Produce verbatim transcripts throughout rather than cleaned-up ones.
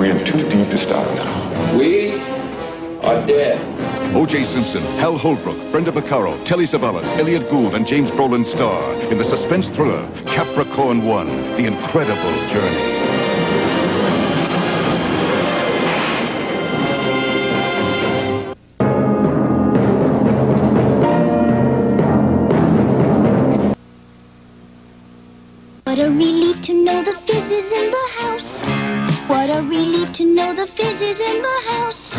We're in too deep to stop now. We are dead. O J. Simpson, Hal Holbrook, Brenda Vaccaro, Telly Savalas, Elliot Gould, and James Brolin star in the suspense thriller Capricorn One, The Incredible Journey. Relief to know the fizz is in the house. What a relief to know the fizz is in the house.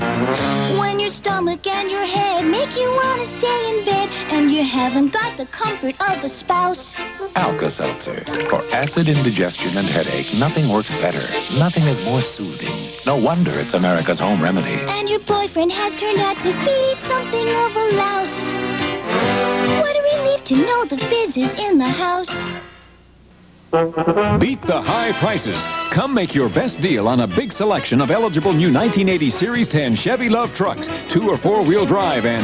When your stomach and your head make you want to stay in bed, and you haven't got the comfort of a spouse. Alka-Seltzer. For acid indigestion and headache, nothing works better. Nothing is more soothing. No wonder it's America's home remedy. And your boyfriend has turned out to be something of a louse. What a relief to know the fizz is in the house. Beat the high prices. Come make your best deal on a big selection of eligible new nineteen eighty Series ten Chevy Love trucks, two or four-wheel drive, and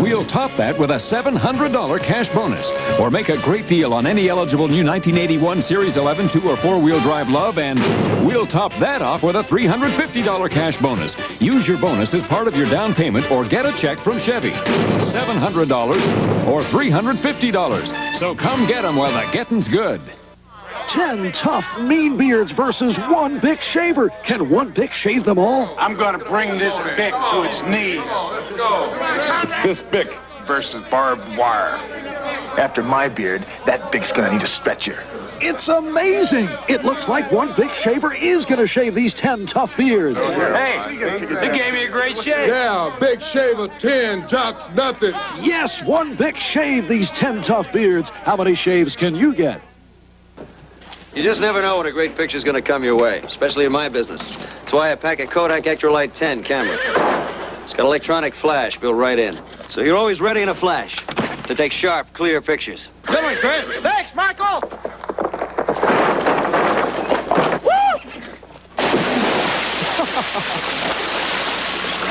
we'll top that with a seven hundred dollar cash bonus. Or make a great deal on any eligible new nineteen eighty-one Series eleven two or four-wheel drive Love, and we'll top that off with a three hundred fifty dollar cash bonus. Use your bonus as part of your down payment or get a check from Chevy. seven hundred dollars or three hundred fifty dollars. So come get them while the getting's good. Ten tough mean beards versus one big shaver. Can one big shave them all? I'm going to bring this big to its knees. It's this big versus barbed wire. After my beard, that big's going to need a stretcher. It's amazing. It looks like one big shaver is going to shave these ten tough beards. Hey, they gave me a great shave. Yeah, big shaver, ten, jocks, nothing. Yes, one big shave, these ten tough beards. How many shaves can you get? You just never know when a great picture's going to come your way, especially in my business. That's why I pack a Kodak Ektralight ten camera. It's got electronic flash built right in, so you're always ready in a flash to take sharp, clear pictures. Good one, Chris. Thanks, Michael. Woo!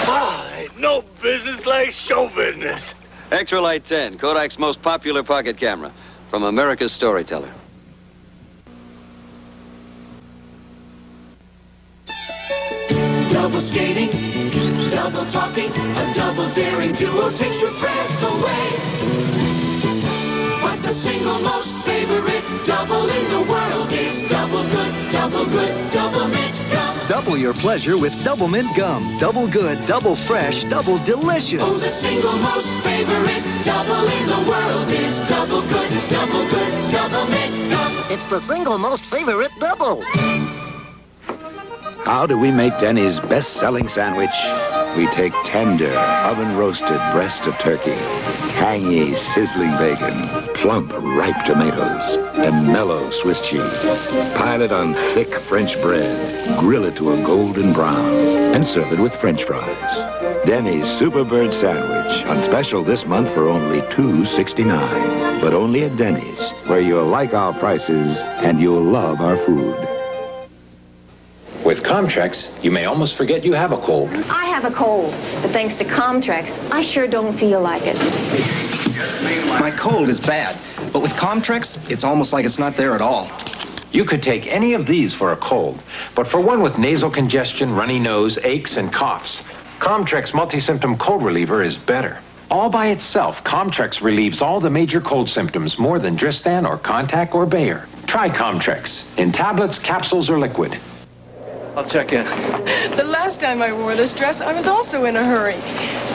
Oh, ain't no business like show business. Ektralight ten, Kodak's most popular pocket camera, from America's storyteller. Double skating, double talking, a double daring duo takes your breath away. But the single most favorite double in the world is double good, double good, double mint gum. Double your pleasure with double mint gum. Double good, double fresh, double delicious. Oh, the single most favorite double in the world is double good, double good, double mint gum. It's the single most favorite double. How do we make Denny's best-selling sandwich? We take tender, oven-roasted breast of turkey, tangy, sizzling bacon, plump, ripe tomatoes, and mellow Swiss cheese. Pile it on thick French bread, grill it to a golden brown, and serve it with French fries. Denny's Superbird Sandwich, on special this month for only two sixty-nine. But only at Denny's, where you'll like our prices and you'll love our food. With Comtrex, you may almost forget you have a cold. I have a cold, but thanks to Comtrex, I sure don't feel like it. My cold is bad, but with Comtrex, it's almost like it's not there at all. You could take any of these for a cold, but for one with nasal congestion, runny nose, aches, and coughs, Comtrex multi-symptom cold reliever is better. All by itself, Comtrex relieves all the major cold symptoms more than Dristan or Contac or Bayer. Try Comtrex in tablets, capsules, or liquid. I'll check in. The last time I wore this dress, I was also in a hurry.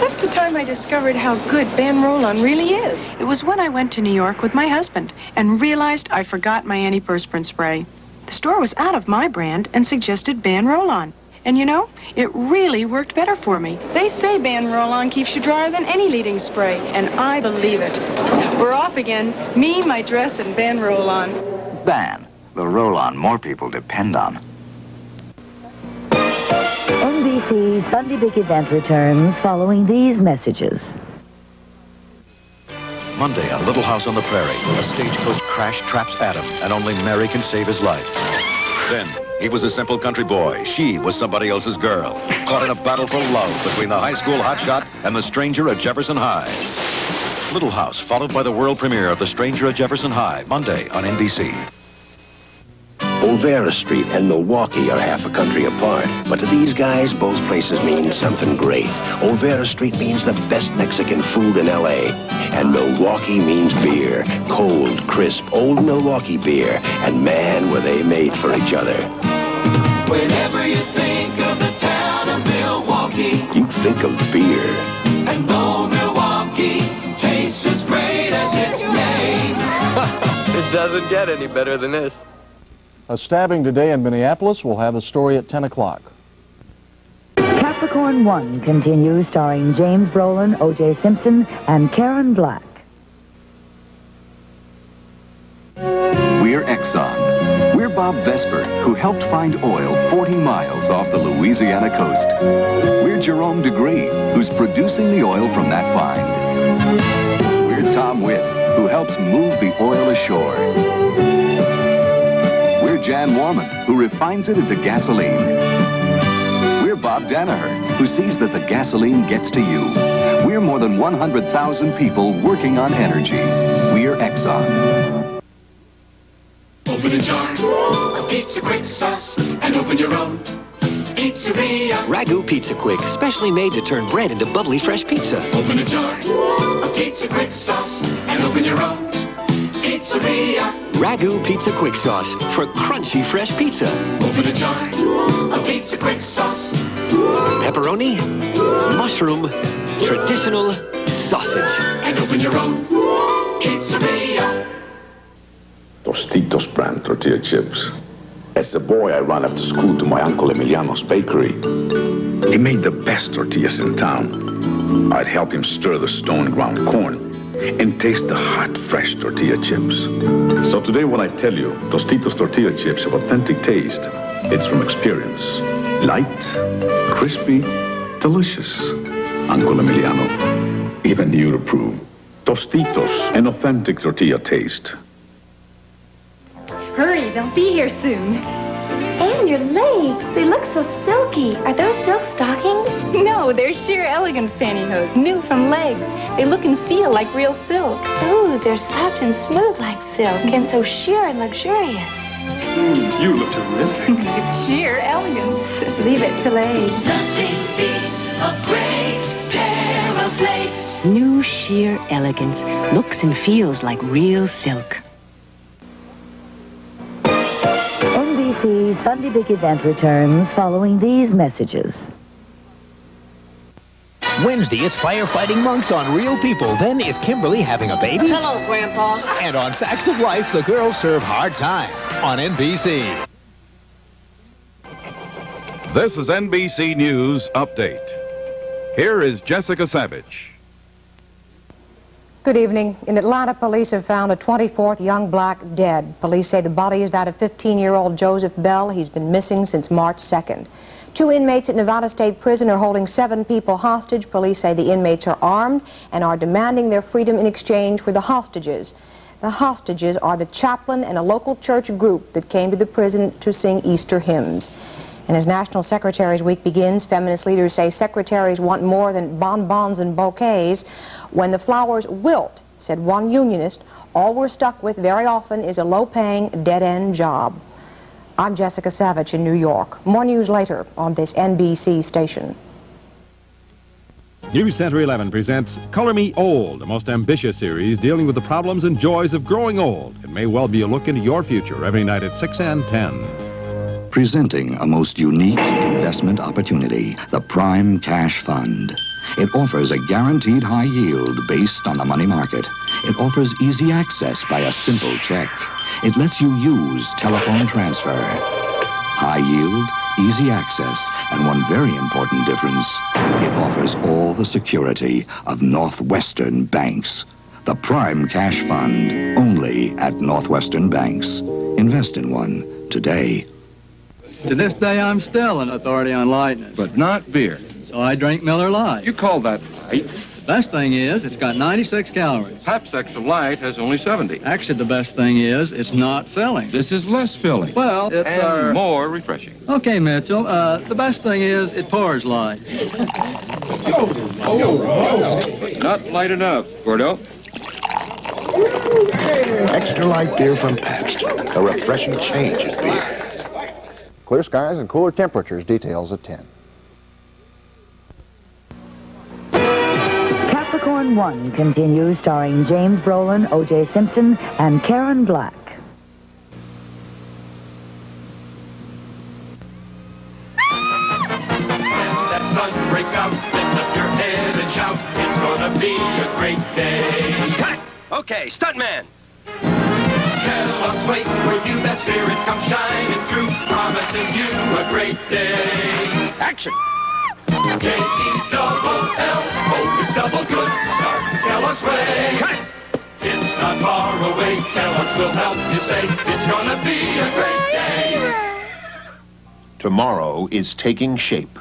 That's the time I discovered how good Ban really is. It was when I went to New York with my husband and realized I forgot my antiperspirant spray. The store was out of my brand and suggested Ban Roll-On. And you know, it really worked better for me. They say Ban Roll-On keeps you drier than any leading spray, and I believe it. We're off again. Me, my dress, and Ban Roll-On. Ban, the roll-on more people depend on. N B C Sunday Big Event returns following these messages. Monday, a little house on the prairie. A stagecoach crash traps Adam, and only Mary can save his life. Then, he was a simple country boy. She was somebody else's girl. Caught in a battle for love between the high school hotshot and the stranger at Jefferson High. Little House, followed by the world premiere of The Stranger at Jefferson High, Monday on N B C. Olvera Street and Milwaukee are half a country apart, but to these guys, both places mean something great. Olvera Street means the best Mexican food in L A, and Milwaukee means beer. Cold, crisp, old Milwaukee beer, and man, were they made for each other. Whenever you think of the town of Milwaukee, you think of beer. And though Milwaukee tastes as great as its name, it doesn't get any better than this. A stabbing today in Minneapolis. Will have a story at ten o'clock. Capricorn One continues, starring James Brolin, O J Simpson, and Karen Black. We're Exxon. We're Bob Vesper, who helped find oil forty miles off the Louisiana coast. We're Jerome DeGree, who's producing the oil from that find. We're Tom Witt, who helps move the oil ashore. Jan Warman, who refines it into gasoline. We're Bob Danaher, who sees that the gasoline gets to you. We're more than one hundred thousand people working on energy. We're Exxon. Open a jar of Pizza Quick sauce and open your own pizzeria. Ragu Pizza Quick, specially made to turn bread into bubbly fresh pizza. Open a jar of Pizza Quick sauce and open your own pizzeria. Ragu Pizza Quick Sauce for crunchy, fresh pizza. Open a jar of Pizza Quick Sauce. Pepperoni, mushroom, traditional sausage. And open your own pizzeria. Tostitos brand tortilla chips. As a boy, I ran after school to my Uncle Emiliano's bakery. He made the best tortillas in town. I'd help him stir the stone ground corn and taste the hot, fresh tortilla chips. So today when I tell you Tostitos tortilla chips have authentic taste, it's from experience. Light, crispy, delicious. Uncle Emiliano, even you approve. Tostitos, an authentic tortilla taste. Hurry, they'll be here soon. And your legs, they look so silky. Are those silk stockings? No, they're sheer elegance pantyhose, new from Legs. They look and feel like real silk. Ooh, they're soft and smooth like silk, and so sheer and luxurious. Mm, you look terrific. It's sheer elegance. Leave it to Legs. Nothing beats a great pair of legs. New sheer elegance looks and feels like real silk. N B C Sunday Big Event returns following these messages. Wednesday, it's firefighting monks on Real People. Then, is Kimberly having a baby? Hello, Grandpa. And on Facts of Life, the girls serve hard time on N B C. This is N B C News Update. Here is Jessica Savitch. Good evening. In Atlanta, police have found a twenty-fourth young black dead. Police say the body is that of fifteen-year-old Joseph Bell. He's been missing since March second. Two inmates at Nevada State Prison are holding seven people hostage. Police say the inmates are armed and are demanding their freedom in exchange for the hostages. The hostages are the chaplain and a local church group that came to the prison to sing Easter hymns. And as National Secretaries Week begins, feminist leaders say secretaries want more than bonbons and bouquets. When the flowers wilt, said one unionist, all we're stuck with very often is a low-paying, dead-end job. I'm Jessica Savitch in New York. More news later on this N B C station. News Center eleven presents Color Me Old, the most ambitious series dealing with the problems and joys of growing old. It may well be a look into your future every night at six and ten. Presenting a most unique investment opportunity, the Prime Cash Fund. It offers a guaranteed high yield based on the money market. It offers easy access by a simple check. It lets you use telephone transfer. High yield, easy access, and one very important difference, it offers all the security of Northwestern banks. The Prime Cash Fund, only at Northwestern banks. Invest in one today. To this day, I'm still an authority on lightness. But not beer. So I drink Miller Lite. You call that light? The best thing is, it's got ninety-six calories. Pabst Extra Light has only seventy. Actually, the best thing is, it's not filling. This is less filling. Well, it's and our... more refreshing. Okay, Mitchell, uh, the best thing is, it pours light. oh, oh, oh. Not light enough, Gordo. Ekstralight beer from Pabst. A refreshing change of beer. Clear skies and cooler temperatures. Details at ten. Capricorn One continues, starring James Brolin, O J Simpson, and Karen Black. That sun breaks out, then lift your head and shout. It's gonna be a great day. Cut! Okay, stuntman. Kellogg's waits for you, that spirit comes shining through, promising you a great day. Action! K E double L, hope is double good, start Kellogg's way. Cut! It's not far away, Kellogg's will help you say, it's gonna be a great day. Tomorrow is taking shape.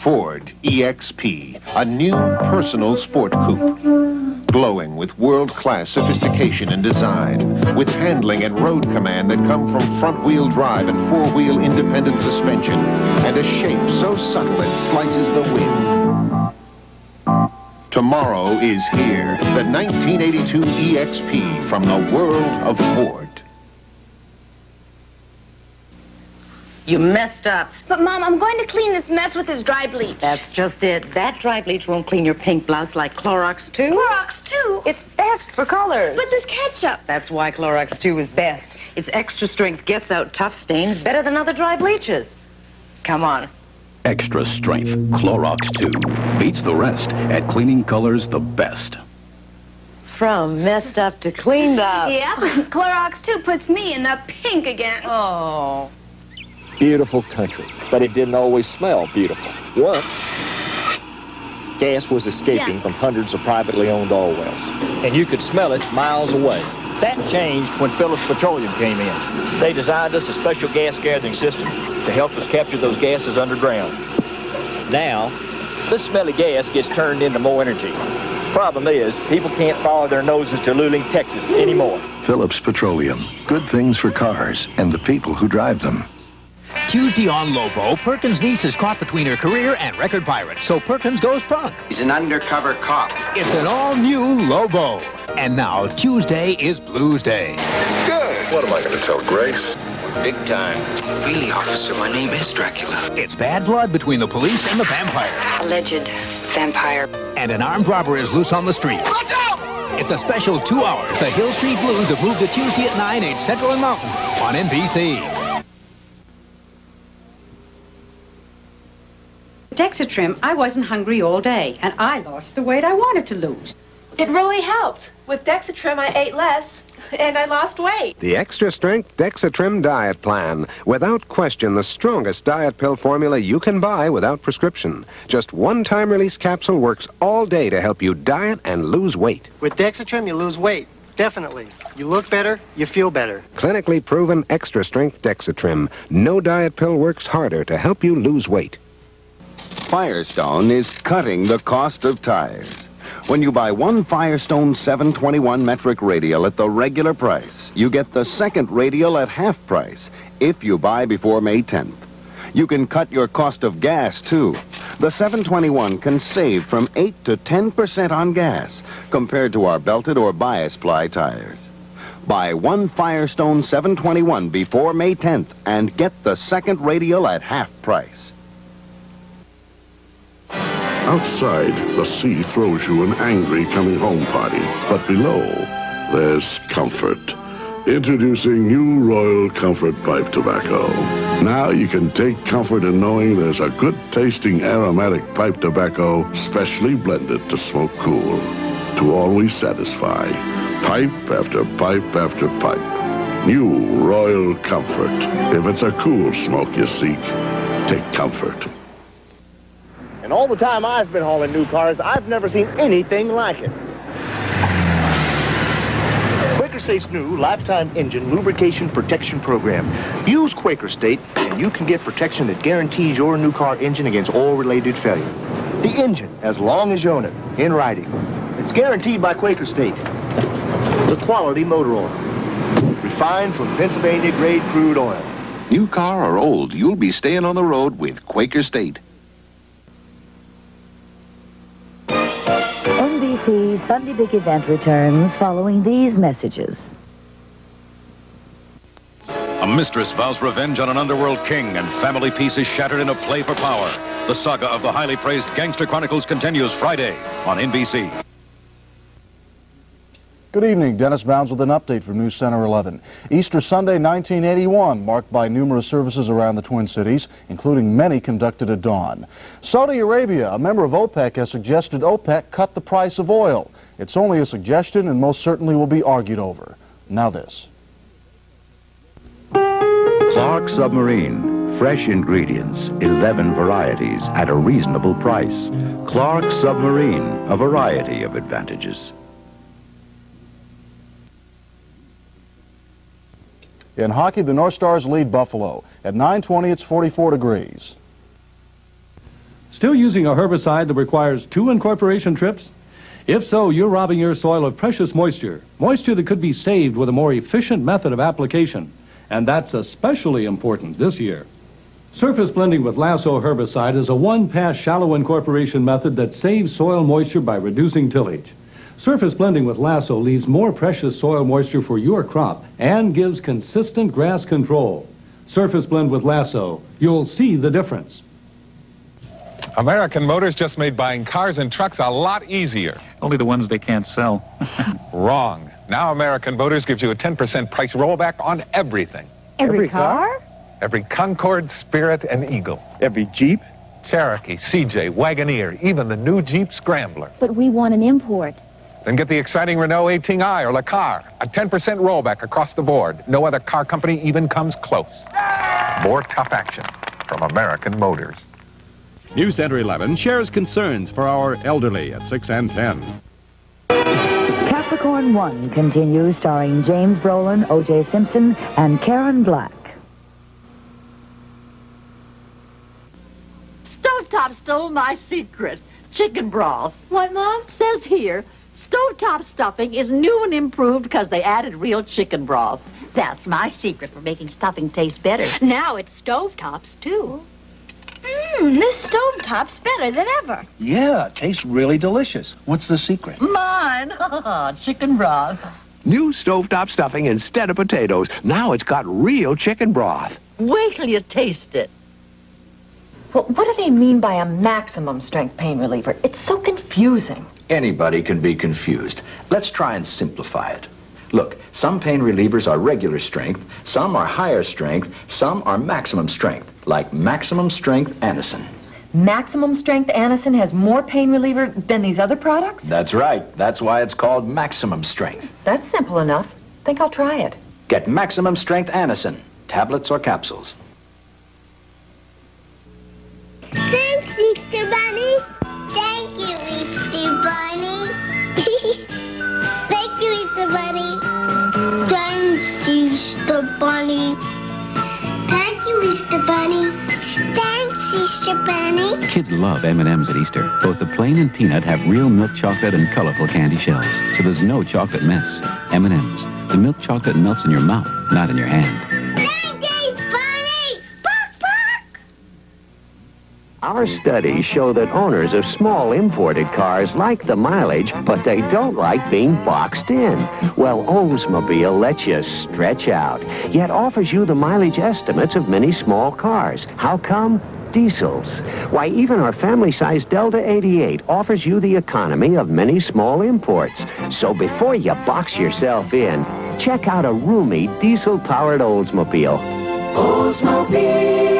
Ford E X P, a new personal sport coupe. Glowing with world-class sophistication and design, with handling and road command that come from front-wheel drive and four-wheel independent suspension, and a shape so subtle it slices the wind. Tomorrow is here, the nineteen eighty-two E X P from the world of Ford. You messed up. But, Mom, I'm going to clean this mess with this dry bleach. That's just it. That dry bleach won't clean your pink blouse like Clorox two. Clorox two? It's best for colors. But this ketchup. That's why Clorox two is best. Its extra strength gets out tough stains better than other dry bleaches. Come on. Extra strength Clorox two beats the rest at cleaning colors the best. From messed up to cleaned up. Yep. Clorox two puts me in the pink again. Oh. Beautiful country, but it didn't always smell beautiful. Once, gas was escaping yeah. from hundreds of privately owned oil wells, and you could smell it miles away. That changed when Phillips Petroleum came in. They designed us a special gas gathering system to help us capture those gases underground. Now, this smelly gas gets turned into more energy. Problem is, people can't follow their noses to Luling, Texas anymore. Phillips Petroleum, good things for cars and the people who drive them. Tuesday on Lobo, Perkins' niece is caught between her career and record pirates, so Perkins goes punk. He's an undercover cop. It's an all-new Lobo. And now, Tuesday is Blues Day. It's good. What am I going to tell Grace? We're big time. Really, officer, my name is Dracula. It's bad blood between the police and the vampire. Alleged vampire. And an armed robber is loose on the streets. Watch out! It's a special two hours. The Hill Street Blues have moved to Tuesday at nine, eight Central and Mountain on N B C. Dexatrim, I wasn't hungry all day, and I lost the weight I wanted to lose. It really helped. With Dexatrim, I ate less, and I lost weight. The extra-strength Dexatrim diet plan. Without question, the strongest diet pill formula you can buy without prescription. Just one time-release capsule works all day to help you diet and lose weight. With Dexatrim, you lose weight. Definitely. You look better, you feel better. Clinically proven extra-strength Dexatrim. No diet pill works harder to help you lose weight. Firestone is cutting the cost of tires. When you buy one Firestone seven twenty-one metric radial at the regular price, you get the second radial at half price if you buy before May tenth. You can cut your cost of gas, too. The seven twenty-one can save from eight to ten percent on gas compared to our belted or bias ply tires. Buy one Firestone seven twenty-one before May tenth and get the second radial at half price. Outside, the sea throws you an angry coming-home party. But below, there's comfort. Introducing new Royal Comfort Pipe Tobacco. Now you can take comfort in knowing there's a good-tasting aromatic pipe tobacco specially blended to smoke cool. To always satisfy. Pipe after pipe after pipe. New Royal Comfort. If it's a cool smoke you seek, take comfort. And all the time I've been hauling new cars, I've never seen anything like it. Quaker State's new Lifetime Engine Lubrication Protection Program. Use Quaker State, and you can get protection that guarantees your new car engine against oil-related failure. The engine, as long as you own it, in writing. It's guaranteed by Quaker State. The quality motor oil. Refined from Pennsylvania-grade crude oil. New car or old, you'll be staying on the road with Quaker State. N B C Sunday Big Event returns following these messages. A mistress vows revenge on an underworld king, and family peace is shattered in a play for power. The saga of the highly praised Gangster Chronicles continues Friday on N B C. Good evening. Dennis Bounds with an update from News Center eleven. Easter Sunday nineteen eighty-one, marked by numerous services around the Twin Cities, including many conducted at dawn. Saudi Arabia, a member of OPEC, has suggested OPEC cut the price of oil. It's only a suggestion and most certainly will be argued over. Now this. Clark Submarine. Fresh ingredients, eleven varieties at a reasonable price. Clark Submarine, a variety of advantages. In hockey, the North Stars lead Buffalo. At nine twenty, it's forty-four degrees. Still using a herbicide that requires two incorporation trips? If so, you're robbing your soil of precious moisture, moisture that could be saved with a more efficient method of application. And that's especially important this year. Surface blending with Lasso herbicide is a one-pass shallow incorporation method that saves soil moisture by reducing tillage. Surface blending with Lasso leaves more precious soil moisture for your crop and gives consistent grass control. Surface blend with Lasso. You'll see the difference. American Motors just made buying cars and trucks a lot easier. Only the ones they can't sell. Wrong. Now American Motors gives you a ten percent price rollback on everything. Every, every car? car? Every Concorde, Spirit, and Eagle. Every Jeep? Cherokee, C J, Wagoneer, even the new Jeep Scrambler. But we want an import. Then get the exciting Renault eighteen i or LeCar, a ten percent rollback across the board. No other car company even comes close. More tough action from American Motors. News Center eleven shares concerns for our elderly at six and ten. Capricorn One continues, starring James Brolin, O J Simpson, and Karen Black. Stovetop stole my secret. Chicken broth. What, Mom? Says here, Stovetop stuffing is new and improved because they added real chicken broth. That's my secret for making stuffing taste better. Now it's Stovetops, too. Mmm, this Stovetop's better than ever. Yeah, it tastes really delicious. What's the secret? Mine! Chicken broth. New Stovetop stuffing instead of potatoes. Now it's got real chicken broth. Wait till you taste it. Well, what do they mean by a maximum strength pain reliever? It's so confusing. Anybody can be confused. Let's try and simplify it. Look, some pain relievers are regular strength, some are higher strength, some are maximum strength, like maximum strength Anacin. Maximum strength Anacin has more pain reliever than these other products? That's right. That's why it's called maximum strength. That's simple enough. Think I'll try it. Get maximum strength Anacin, tablets or capsules. Thanks, Easter Bunny. Thank you, Easter Bunny. Thank you, Easter Bunny. Thanks, Easter Bunny. Thank you, Easter Bunny. Thanks, Easter Bunny. Kids love M and M's at Easter. Both the plain and peanut have real milk chocolate and colorful candy shells, so there's no chocolate mess. M and M's. The milk chocolate melts in your mouth, not in your hand. Our studies show that owners of small imported cars like the mileage, but they don't like being boxed in. Well, Oldsmobile lets you stretch out, yet offers you the mileage estimates of many small cars. How come? Diesels. Why, even our family-sized Delta eighty-eight offers you the economy of many small imports. So before you box yourself in, check out a roomy, diesel-powered Oldsmobile. Oldsmobile.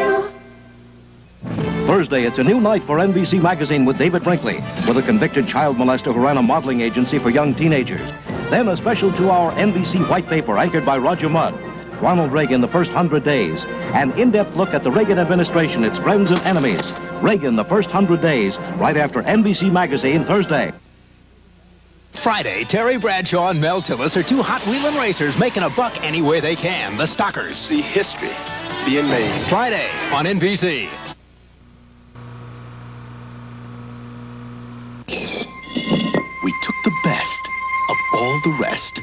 Thursday, it's a new night for N B C Magazine with David Brinkley, with a convicted child molester who ran a modeling agency for young teenagers. Then a special two-hour N B C white paper anchored by Roger Mudd, Ronald Reagan, the First Hundred Days, an in-depth look at the Reagan administration, its friends and enemies. Reagan, the First Hundred Days, right after N B C Magazine Thursday. Friday, Terry Bradshaw and Mel Tillis are two hot-wheeling racers making a buck any way they can. The Stalkers. See history being made. Friday on N B C. We took the best of all the rest.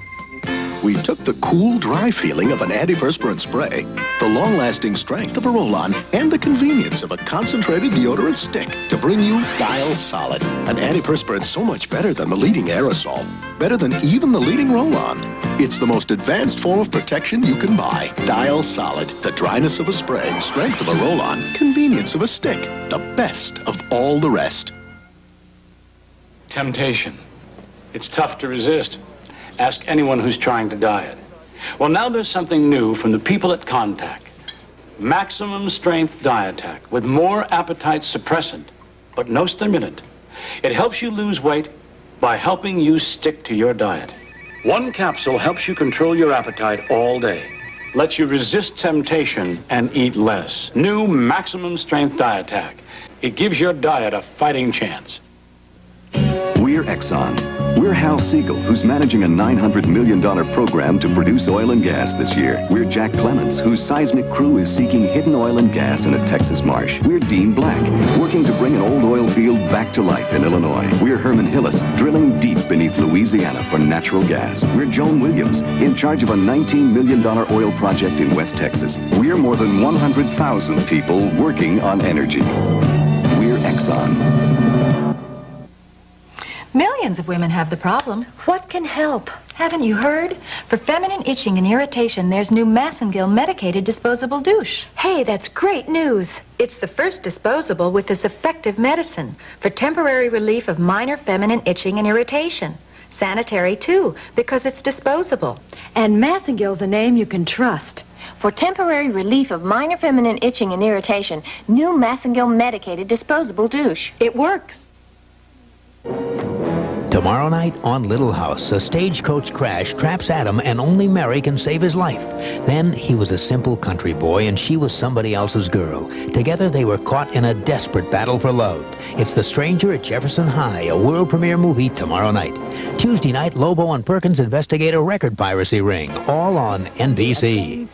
We took the cool, dry feeling of an antiperspirant spray, the long-lasting strength of a roll-on, and the convenience of a concentrated deodorant stick to bring you Dial Solid, an antiperspirant so much better than the leading aerosol, better than even the leading roll-on. It's the most advanced form of protection you can buy. Dial Solid, the dryness of a spray, strength of a roll-on, convenience of a stick, the best of all the rest. Temptation. It's tough to resist. Ask anyone who's trying to diet. Well, now there's something new from the people at Contac. Maximum strength Dietac with more appetite suppressant, but no stimulant. It helps you lose weight by helping you stick to your diet. One capsule helps you control your appetite all day. Lets you resist temptation and eat less. New maximum strength Dietac. It gives your diet a fighting chance. We're Exxon. We're Hal Siegel, who's managing a nine hundred million dollar program to produce oil and gas this year. We're Jack Clements, whose seismic crew is seeking hidden oil and gas in a Texas marsh. We're Dean Black, working to bring an old oil field back to life in Illinois. We're Herman Hillis, drilling deep beneath Louisiana for natural gas. We're Joan Williams, in charge of a nineteen million dollar oil project in West Texas. We're more than one hundred thousand people working on energy. We're Exxon. Millions of women have the problem. What can help? Haven't you heard? For feminine itching and irritation, there's new Massengill medicated disposable douche. Hey, that's great news. It's the first disposable with this effective medicine for temporary relief of minor feminine itching and irritation. Sanitary, too, because it's disposable. And Massengill's a name you can trust. For temporary relief of minor feminine itching and irritation, new Massengill medicated disposable douche. It works. Tomorrow night on Little House, a stagecoach crash traps Adam and only Mary can save his life. Then he was a simple country boy and she was somebody else's girl. Together they were caught in a desperate battle for love. It's The Stranger at Jefferson High, a world premiere movie tomorrow night. Tuesday night, Lobo and Perkins investigate a record piracy ring, all on N B C.